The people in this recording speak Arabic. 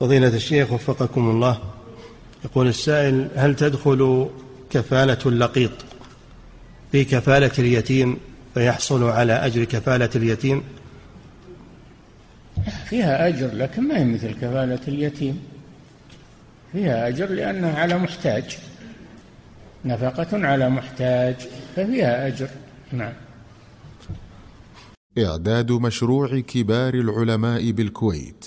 فضيلة الشيخ وفقكم الله، يقول السائل: هل تدخل كفالة اللقيط في كفالة اليتيم فيحصل على أجر كفالة اليتيم؟ فيها أجر، لكن ما هي مثل كفالة اليتيم، فيها أجر لأنها على محتاج، نفقة على محتاج، ففيها أجر. نعم. إعداد مشروع كبار العلماء بالكويت